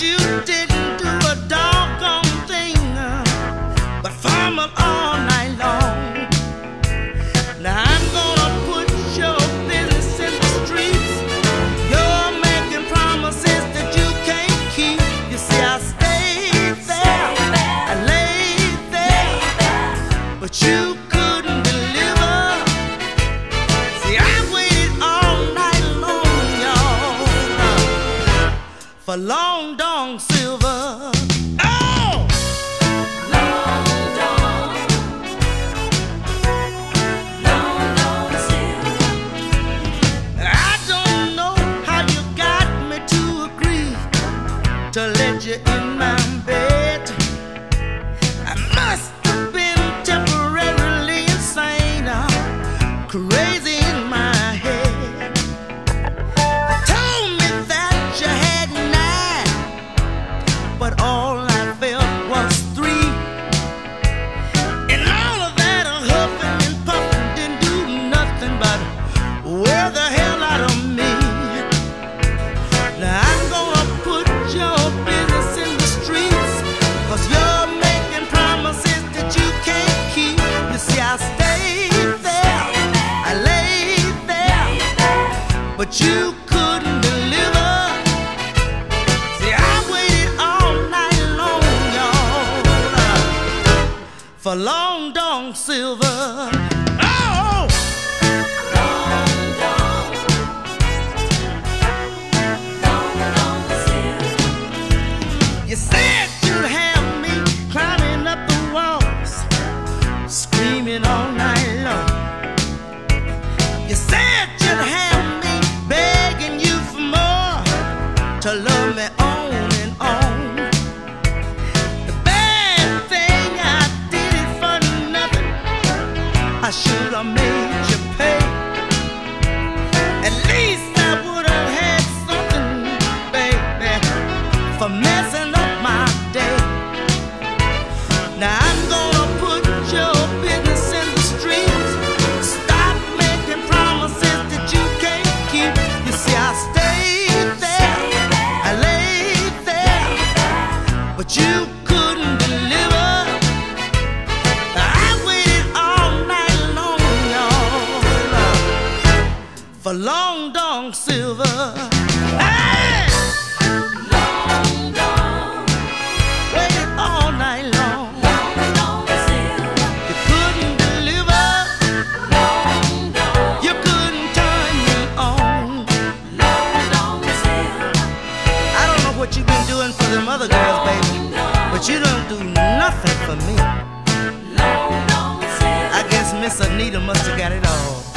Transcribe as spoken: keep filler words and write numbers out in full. You didn't do a doggone thing but fumble all night long. Now I'm gonna put your business in the streets. You're making promises that you can't keep. You see, I stayed there, I laid there, but you couldn't deliver. See, I waited all night long, y'all, for Long Dong Silver. But you couldn't deliver. See, I waited all night long, y'all, for Long Dong Silver. To love me on and on. The bad thing I did it for nothing. I should have made you pay. At least I would have had something, baby, for messing up my day. Now I'm gonna put your business in the streets. Stop making promises that you can't keep. You see, I stayed there, but you couldn't deliver. I waited all night long, y'all, for Long Dong Silver. Hey! Long Dong. Waited all night long. Long Dong Silver. You couldn't deliver. Long Dong. You couldn't turn me on. Long Dong Silver. I don't know what you've been doing for them other girls, baby, but you don't do nothing for me. Long, long, I guess Miss Anita must have got it all.